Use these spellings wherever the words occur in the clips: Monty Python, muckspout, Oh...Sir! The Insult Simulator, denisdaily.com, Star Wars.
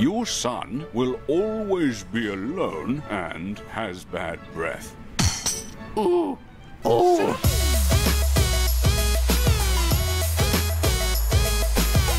Your son will always be alone and has bad breath. Ooh. Oh!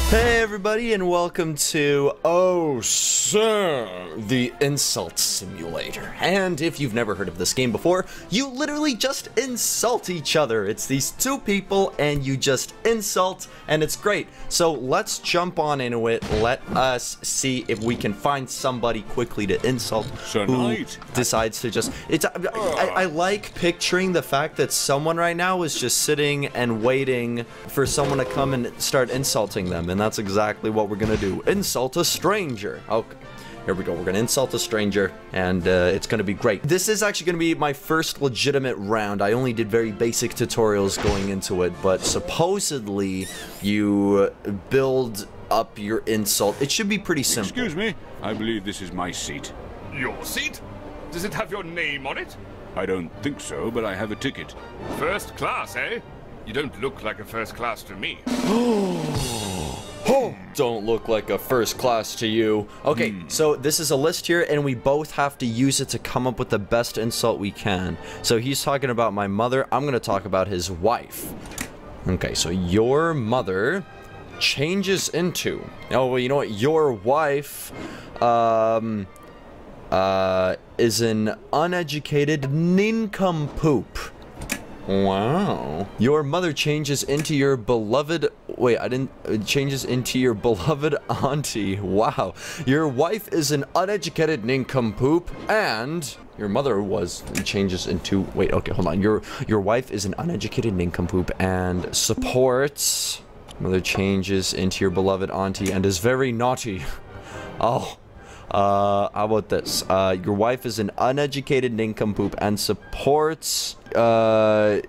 Hey everybody, and welcome to Oh, Sir! The Insult Simulator. And if you've never heard of this game before, you literally just insult each other. It's these two people and you just insult, and it's great. So let's jump on into it. Let us see if we can find somebody quickly to insult tonight. Who decides to just... I like picturing the fact that someone right now is just sitting and waiting for someone to come and start insulting them. And that's exactly what we're gonna do. Insult a stranger. Okay. Here we go, we're gonna insult a stranger, and it's gonna be great. This is actually gonna be my first legitimate round. I only did very basic tutorials going into it, but supposedly you build up your insult. It should be pretty simple. Excuse me, I believe this is my seat. Your seat? Does it have your name on it? I don't think so, but I have a ticket. First class, eh? You don't look like a first class to me. Oh, don't look like a first class to you. Okay, so this is a list here, and we both have to use it to come up with the best insult we can. So he's talking about my mother. I'm going to talk about his wife. Okay, so your mother changes into... Oh, well, you know what? Your wife is an uneducated nincompoop. Wow. Your mother changes into your beloved... Wait, I didn't... Changes into your beloved auntie. Wow. Your wife is an uneducated nincompoop, and... Your mother was... Changes into... Wait, okay, hold on. Your wife is an uneducated nincompoop and supports... Mother changes into your beloved auntie and is very naughty. Oh. How about this? Your wife is an uneducated nincompoop and supports... learn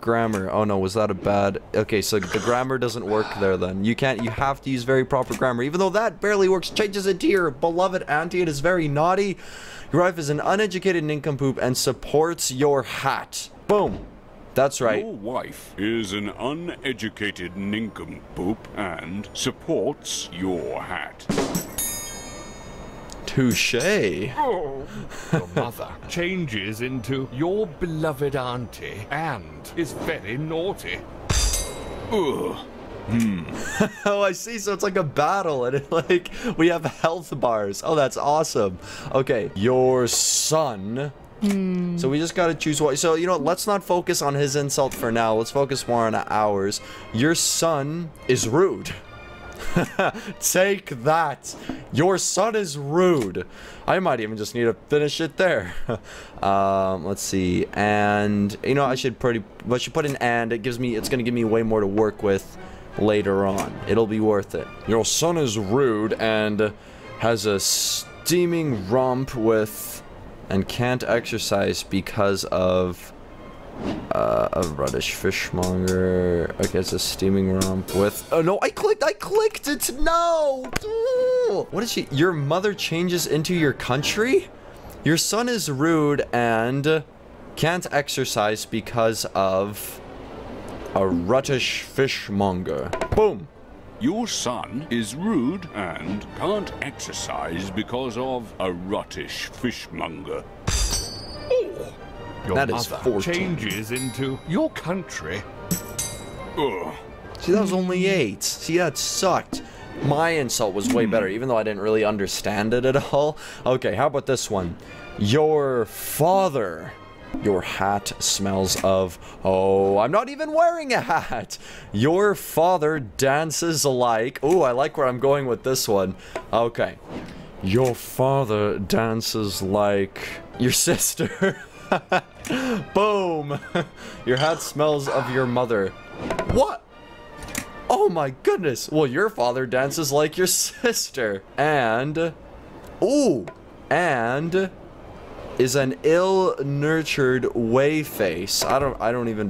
grammar. Oh no, was that a bad... Okay, so the grammar doesn't work there then. You can't... You have to use very proper grammar. Even though that barely works, changes into your beloved auntie. It is very naughty. Your wife is an uneducated nincompoop and supports your hat. Boom. That's right. Your wife is an uneducated nincompoop and supports your hat. Touché. Oh. Your mother changes into your beloved auntie and is very naughty. Ugh. Oh, I see. So it's like a battle, and we have health bars. Oh, that's awesome. Okay, your son. So we just gotta choose what. So, you know, let's not focus on his insult for now. Let's focus more on ours. Your son is rude. Take that. Your son is rude. I might even just need to finish it there. Let's see. And you know, I should put an and. It gives me. It's gonna give me way more to work with later on. It'll be worth it. Your son is rude and has a steaming romp with. And can't exercise because of a reddish fishmonger. Okay, it's a steaming romp with... Oh, no, I clicked it! No! What is she? Your mother changes into your country? Your son is rude and can't exercise because of a reddish fishmonger. Boom! Your son is rude and can't exercise because of a ruttish fishmonger. Oh, that is 14. Changes into your country. Ugh. See, that was only 8. See, that sucked. My insult was way better, even though I didn't really understand it at all. Okay, how about this one? Your father... Your hat smells of... Oh, I'm not even wearing a hat. Your father dances like... Oh, I like where I'm going with this one. Okay. Your father dances like... Your sister. Boom. Your hat smells of your mother. What? Oh my goodness. Well, your father dances like your sister. And... Ooh. And... is an ill-nurtured whey-face. I don't know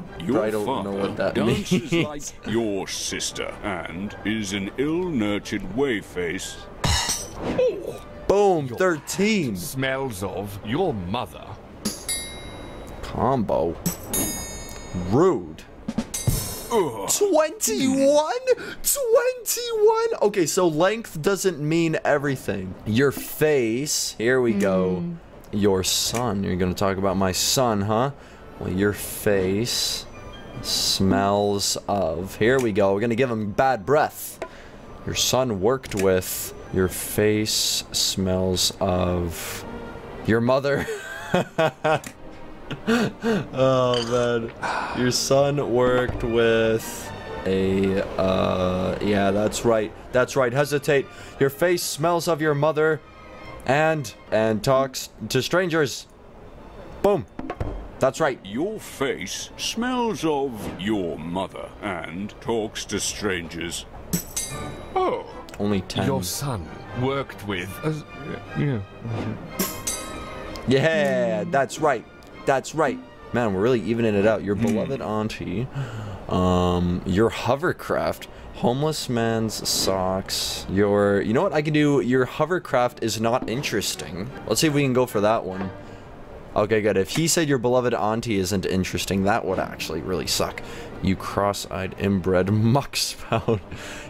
what that means. Your father dances like your sister and is an ill-nurtured whey-face. Oh. Boom, 13. Smells of your mother. Combo. Rude. 21? 21? Okay, so length doesn't mean everything. Your face. Here we go. Your son. You're gonna talk about my son, huh? Well, your face smells of. Here we go. We're gonna give him bad breath. Your son worked with. Your face smells of. Your mother. Oh, man. Your son worked with a, yeah, that's right. That's right. Hesitate. Your face smells of your mother and talks to strangers. Boom. That's right. Your face smells of your mother and talks to strangers. Oh. Only 10. Your son worked with. Yeah. Yeah, that's right. That's right. Man, we're really evening it out. Your beloved auntie. Your hovercraft. Homeless man's socks. Your... You know what I can do? Your hovercraft is not interesting. Let's see if we can go for that one. Okay, good. If he said your beloved auntie isn't interesting, that would actually really suck. You cross-eyed inbred muck spout.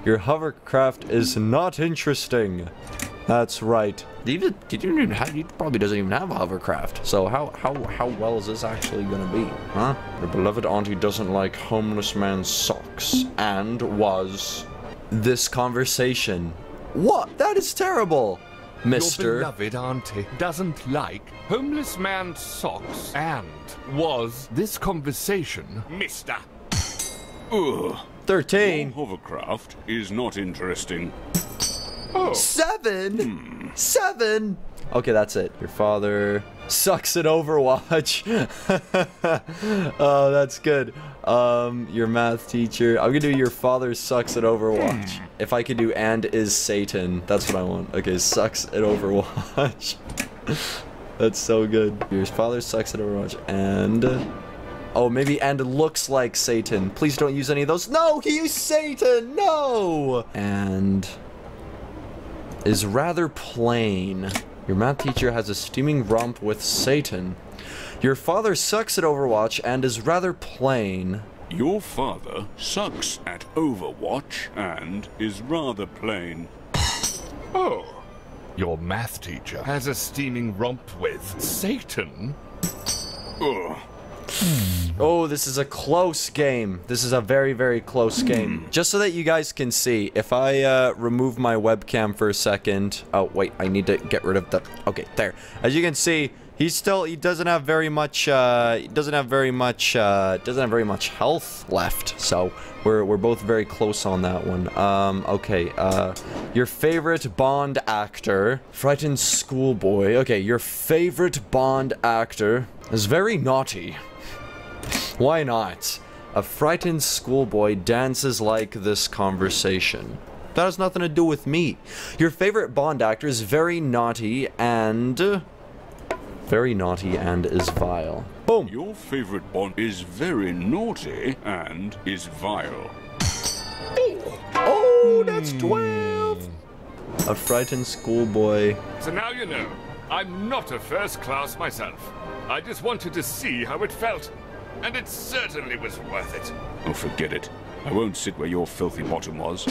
Your hovercraft is not interesting. That's right. He probably doesn't even have a hovercraft. So how well is this actually gonna be, huh? Your beloved auntie doesn't like homeless man's socks and was this conversation. What? That is terrible, Mister. Your beloved auntie doesn't like homeless man's socks and was this conversation, Mister. Ugh. 13. Your hovercraft is not interesting. Oh. 7? 7? Okay, that's it. Your father sucks at Overwatch. Oh, that's good. Your math teacher. I'm gonna do your father sucks at Overwatch. If I could do and is Satan, that's what I want. Okay, sucks at Overwatch. That's so good. Your father sucks at Overwatch and... Oh, maybe and looks like Satan. Please don't use any of those. No, he used Satan! No! And... is rather plain. Your math teacher has a steaming romp with Satan. Your father sucks at Overwatch and is rather plain. Your father sucks at Overwatch and is rather plain. Oh. Your math teacher has a steaming romp with Satan. Ugh. Oh, this is a close game. This is a very, very close game. Just so that you guys can see, if I remove my webcam for a second... Oh, wait, I need to get rid of the... Okay, there. As you can see, he doesn't have very much, doesn't have very much health left. So, we're both very close on that one. Okay, your favorite Bond actor. Frightened schoolboy. Okay, your favorite Bond actor is very naughty. Why not? A frightened schoolboy dances like this conversation. That has nothing to do with me. Your favorite Bond actor is very naughty and... very naughty and is vile. Boom! Your favorite Bond is very naughty and is vile. Oh, that's 12! A frightened schoolboy. So now you know, I'm not a first class myself. I just wanted to see how it felt. And it certainly was worth it. Oh, forget it. I won't sit where your filthy bottom was.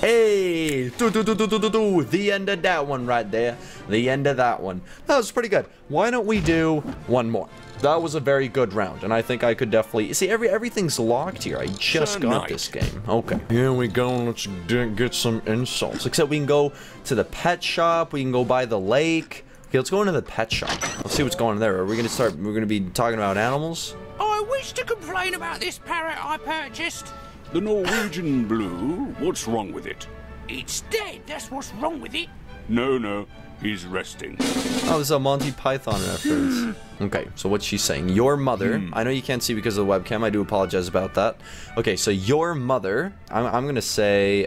Hey! The end of that one right there. The end of that one. That was pretty good. Why don't we do one more? That was a very good round, and I think I could definitely... See, everything's locked here. I just got this game. Okay. Here we go. Let's get some insults. Except we can go to the pet shop. We can go by the lake. Okay, let's go into the pet shop. Let's see what's going on there. Are we gonna start? We're gonna be talking about animals. I wish to complain about this parrot I purchased. The Norwegian blue. What's wrong with it? It's dead. That's what's wrong with it. No, he's resting. Oh, it's a Monty Python reference. Okay, so what's she saying? Your mother. I know you can't see because of the webcam. I do apologize about that. Okay, so your mother. I'm gonna say.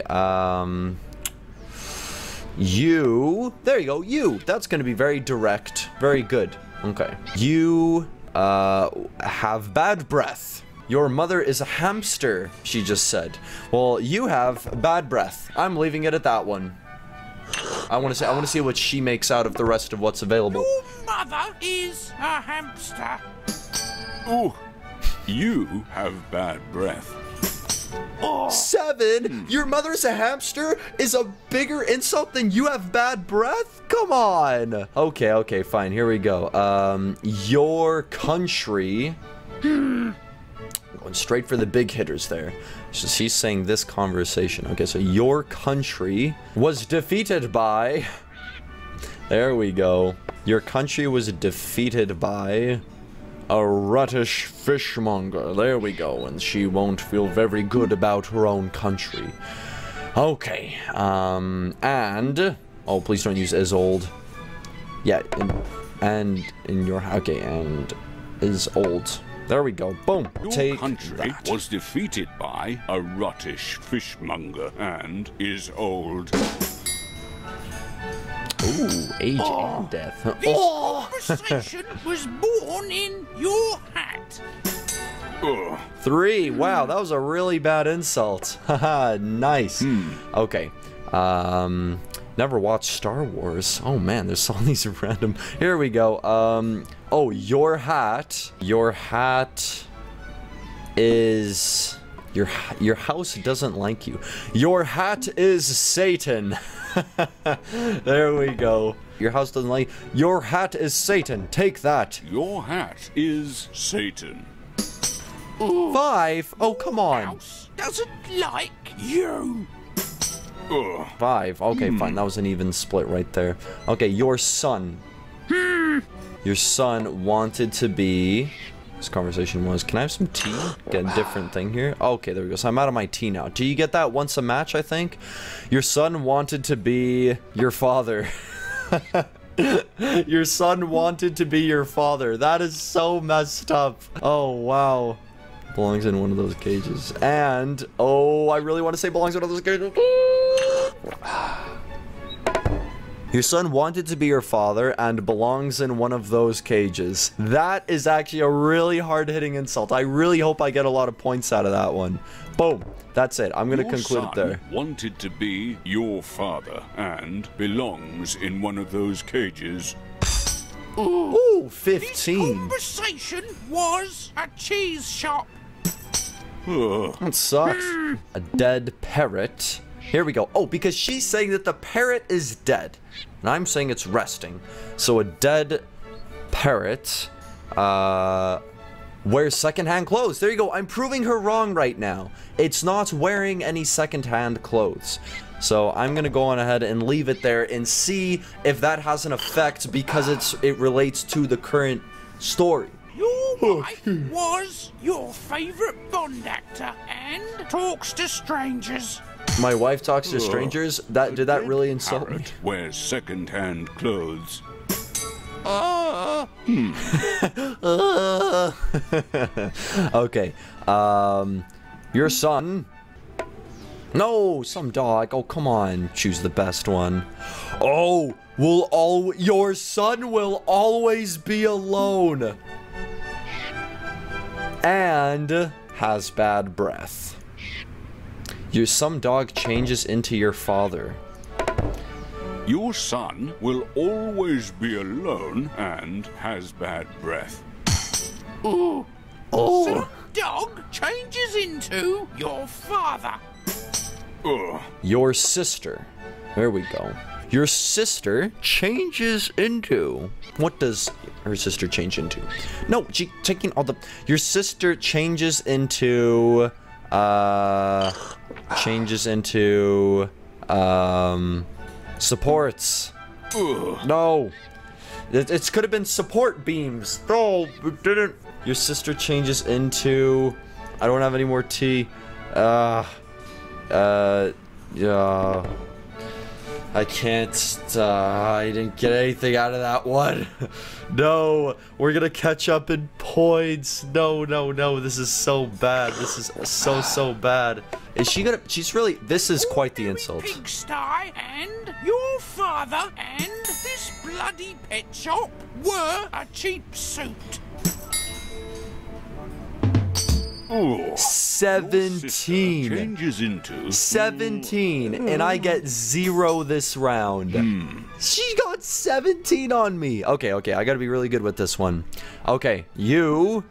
You, there you go, you. That's gonna be very direct, very good. Okay. You, have bad breath. Your mother is a hamster, she just said. Well, you have bad breath. I'm leaving it at that one. I wanna see what she makes out of the rest of what's available. Your mother is a hamster. Ooh. You have bad breath. Oh. 7? Your mother's a hamster is a bigger insult than you have bad breath? Come on. Okay, okay, fine. Here we go. Your country. Going straight for the big hitters there. Since he's saying this conversation. Okay, so your country was defeated by... There we go. Your country was defeated by... a ruttish fishmonger. There we go. And she won't feel very good about her own country. Okay. And... Oh, please don't use is old. Yeah. And in your... Okay, and is old. There we go. Boom. Your country was defeated by a ruttish fishmonger and is old. Ooh, age and death. This conversation was born in your hat. 3. Wow, that was a really bad insult. Haha, nice. Okay. Never watched Star Wars. Oh man, there's all these random. Here we go. Oh, your hat. Your hat is. Your house doesn't like you. Your hat is Satan. There we go. Your house doesn't like you. Your hat is Satan. Take that. Your hat is Satan. 5. Oh, come on. House doesn't like you. 5. Okay, fine. That was an even split right there. Okay, your son. Your son wanted to be... This conversation was, can I have some tea? Get a different thing here. Okay, there we go. So I'm out of my tea now. Do you get that once a match, I think? Your son wanted to be your father. Your son wanted to be your father. That is so messed up. Oh, wow. Belongs in one of those cages. And, oh, I really want to say belongs in one of those cages. Your son wanted to be your father and belongs in one of those cages. That is actually a really hard-hitting insult. I really hope I get a lot of points out of that one. Boom. That's it. I'm going to conclude it there. Your son wanted to be your father and belongs in one of those cages. Ooh, 15. This conversation was a cheese shop. That sucks. A dead parrot. Here we go. Oh, because she's saying that the parrot is dead. And I'm saying it's resting. So a dead parrot wears secondhand clothes. There you go. I'm proving her wrong right now. It's not wearing any secondhand clothes. So I'm going to go on ahead and leave it there and see if that has an effect because it relates to the current story. Your wife was your favorite Bond actor and talks to strangers. My wife talks to strangers? Did that really insult me? Wears secondhand clothes. Okay. Your son. No, some dog. Oh, come on. Choose the best one. Oh, your son will always be alone. And has bad breath. Some dog changes into your father. Your son will always be alone and has bad breath. Some dog changes into your father. Your sister. There we go. Your sister changes into... What does her sister change into? No, she taking all the... Your sister changes into... changes into, supports. No. It could have been support beams. No, it didn't. Your sister changes into, I don't have any more tea. I can't, I didn't get anything out of that one. No, we're gonna catch up in points. No, no, no, this is so bad. This is so, so bad. Is she gonna, she's really, this is quite the insult. Pigsty and your father and this bloody pet shop were a cheap suit. 17. Changes into 17, and I get 0 this round. She got 17 on me. Okay, okay, I gotta be really good with this one. Okay, you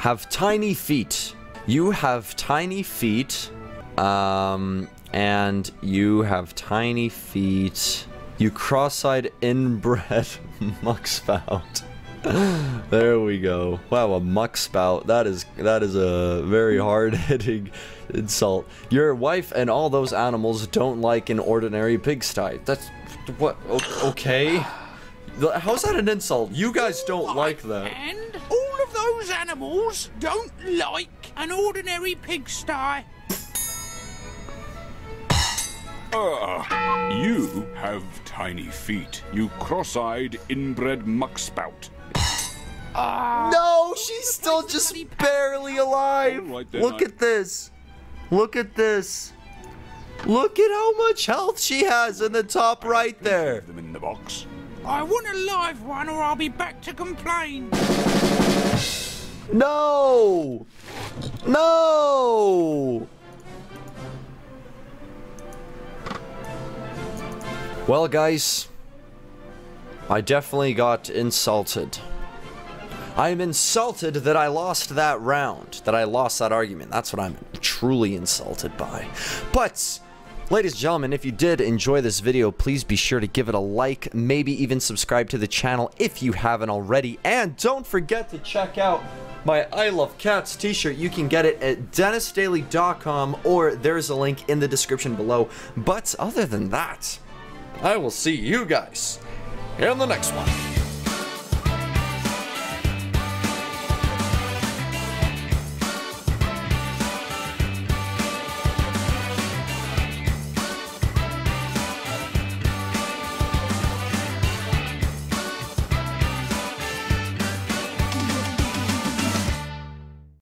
have tiny feet. You have tiny feet. And you have tiny feet. You cross-eyed inbred muckspout. There we go. Wow, a muckspout. That is a very hard-hitting insult. Your wife and all those animals don't like an ordinary pigsty. That's what? Okay. How's that an insult? You guys don't like that. And all of those animals don't like an ordinary pigsty. You have tiny feet. You cross-eyed inbred muckspout. No, she's still just barely alive. Right, look at this. Look at this. Look at how much health she has in the top right there. Them in the box. I want a live one or I'll be back to complain. No. No. Well, guys, I definitely got insulted. I'm insulted that I lost that round, that I lost that argument. That's what I'm truly insulted by. But, ladies and gentlemen, if you did enjoy this video, please be sure to give it a like, maybe even subscribe to the channel if you haven't already. And don't forget to check out my I Love Cats t-shirt. You can get it at denisdaily.com, or there's a link in the description below. But other than that, I will see you guys in the next one.